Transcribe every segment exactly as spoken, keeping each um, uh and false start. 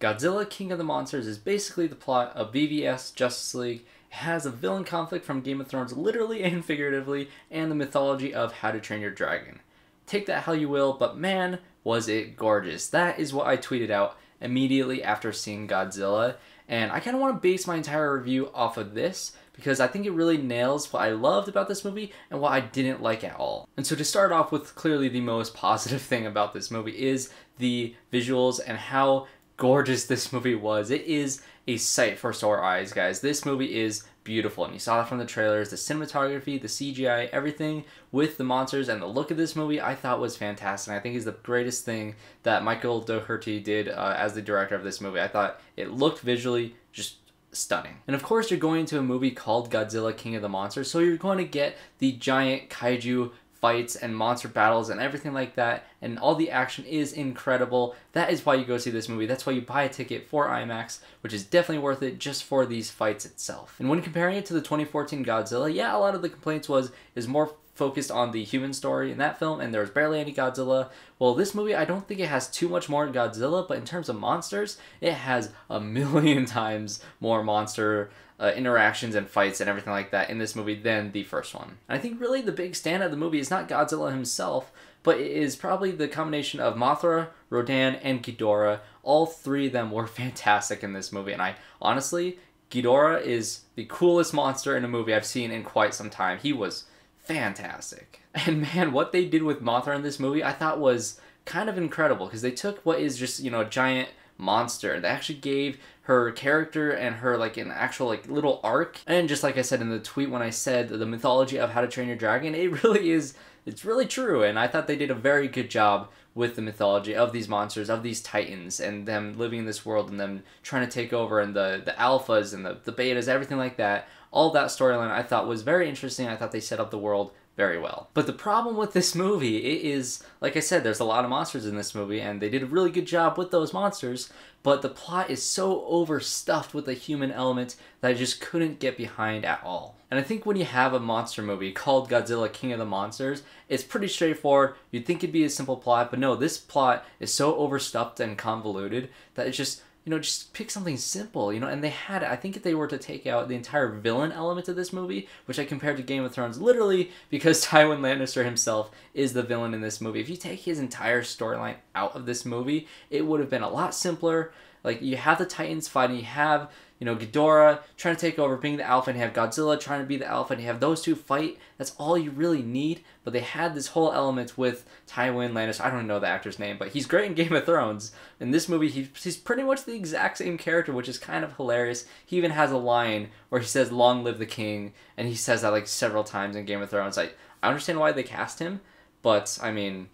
Godzilla, King of the Monsters is basically the plot of B V S, Justice League. It has a villain conflict from Game of Thrones literally and figuratively, and the mythology of How to Train Your Dragon. Take that how you will, but man, was it gorgeous. That is what I tweeted out immediately after seeing Godzilla, and I kind of want to base my entire review off of this, because I think it really nails what I loved about this movie and what I didn't like at all. And so to start off with, clearly the most positive thing about this movie is the visuals and how gorgeous this movie was. It is a sight for sore eyes, guys. This movie is beautiful, and you saw that from the trailers. The cinematography, the C G I, everything with the monsters and the look of this movie I thought was fantastic. I think is the greatest thing that Michael Dougherty did uh, as the director of this movie. I thought it looked visually just stunning. And of course, you're going to a movie called Godzilla, King of the Monsters, so you're going to get the giant kaiju fights and monster battles and everything like that, and all the action is incredible. That is why you go see this movie. That's why you buy a ticket for IMAX, which is definitely worth it just for these fights itself. And when comparing it to the twenty fourteen Godzilla, yeah, a lot of the complaints was is more focused on the human story in that film, and there was barely any Godzilla. Well, this movie, I don't think it has too much more Godzilla, but in terms of monsters, it has a million times more monster Uh, interactions and fights and everything like that in this movie than the first one. And I think really the big standout of the movie is not Godzilla himself, but it is probably the combination of Mothra, Rodan, and Ghidorah. All three of them were fantastic in this movie, and I honestly, Ghidorah is the coolest monster in a movie I've seen in quite some time. He was fantastic. And man, what they did with Mothra in this movie I thought was kind of incredible, because they took what is just, you know, a giant monster. They actually gave her character and her like an actual like little arc, and just like I said in the tweet when I said the mythology of How to Train Your Dragon, it really is, it's really true, and I thought they did a very good job with the mythology of these monsters, of these titans, and them living in this world and them trying to take over, and the the alphas and the, the betas, everything like that. All that storyline I thought was very interesting. I thought they set up the world very well. But the problem with this movie, it is, like I said, there's a lot of monsters in this movie, and they did a really good job with those monsters, but the plot is so overstuffed with the human element that I just couldn't get behind at all. And I think when you have a monster movie called Godzilla, King of the Monsters, it's pretty straightforward. You'd think it'd be a simple plot, but no, this plot is so overstuffed and convoluted that it's just, you know, just pick something simple, you know, and they had, I think if they were to take out the entire villain element of this movie, which I compared to Game of Thrones, literally because Tywin Lannister himself is the villain in this movie. If you take his entire storyline out of this movie, it would have been a lot simpler. Like, you have the Titans fighting, you have, you know, Ghidorah trying to take over, being the alpha, and you have Godzilla trying to be the alpha, and you have those two fight. That's all you really need, but they had this whole element with Tywin Lannister. I don't know the actor's name, but he's great in Game of Thrones. In this movie, he, he's pretty much the exact same character, which is kind of hilarious. He even has a line where he says, "Long live the king," and he says that, like, several times in Game of Thrones. Like, I understand why they cast him, but, I mean,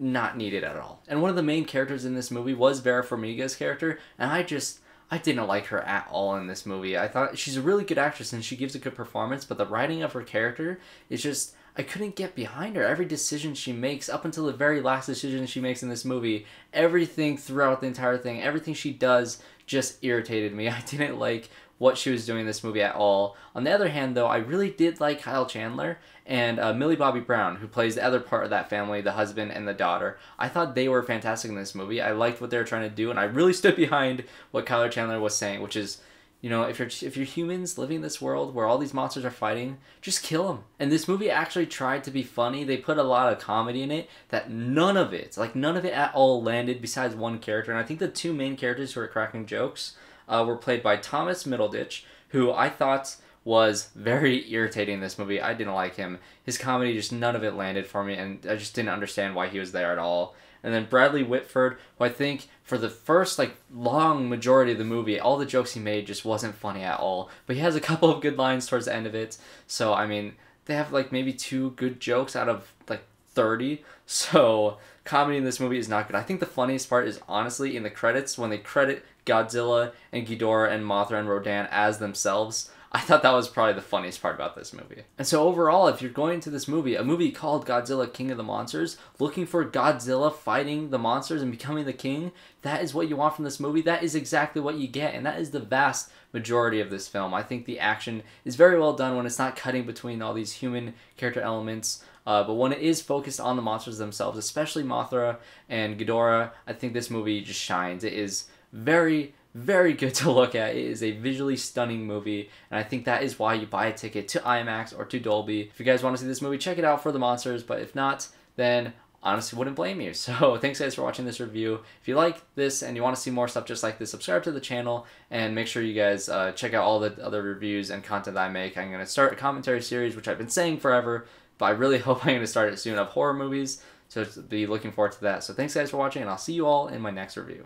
not needed at all. And one of the main characters in this movie was Vera Farmiga's character, and I just, I didn't like her at all in this movie. I thought she's a really good actress and she gives a good performance, but the writing of her character is just, I couldn't get behind her. Every decision she makes, up until the very last decision she makes in this movie, everything throughout the entire thing, everything she does just irritated me. I didn't like what she was doing in this movie at all. On the other hand, though, I really did like Kyle Chandler and uh, Millie Bobby Brown, who plays the other part of that family, the husband and the daughter. I thought they were fantastic in this movie. I liked what they were trying to do, and I really stood behind what Kyle Chandler was saying, which is, you know, if you're if you're humans living in this world where all these monsters are fighting, just kill them. And this movie actually tried to be funny. They put a lot of comedy in it that none of it, like none of it at all landed besides one character. And I think the two main characters who are cracking jokes uh, were played by Thomas Middleditch, who I thought was very irritating in this movie. I didn't like him. His comedy, just none of it landed for me, and I just didn't understand why he was there at all. And then Bradley Whitford, who I think for the first like long majority of the movie, all the jokes he made just wasn't funny at all. But he has a couple of good lines towards the end of it. So, I mean, they have like maybe two good jokes out of like thirty. So, comedy in this movie is not good. I think the funniest part is honestly in the credits when they credit Godzilla and Ghidorah and Mothra and Rodan as themselves. I thought that was probably the funniest part about this movie. And so overall, if you're going to this movie, a movie called Godzilla, King of the Monsters, looking for Godzilla fighting the monsters and becoming the king, that is what you want from this movie. That is exactly what you get, and that is the vast majority of this film. I think the action is very well done when it's not cutting between all these human character elements, uh, but when it is focused on the monsters themselves, especially Mothra and Ghidorah, I think this movie just shines. It is very, very good to look at. It is a visually stunning movie, and I think that is why you buy a ticket to IMAX or to Dolby. If you guys want to see this movie, check it out for the monsters, but if not, then honestly wouldn't blame you. So thanks guys for watching this review. If you like this and you want to see more stuff just like this, subscribe to the channel and make sure you guys uh, check out all the other reviews and content that I make. I'm going to start a commentary series, which I've been saying forever, but I really hope I'm going to start it soon, of horror movies. So be looking forward to that. So thanks guys for watching, and I'll see you all in my next review.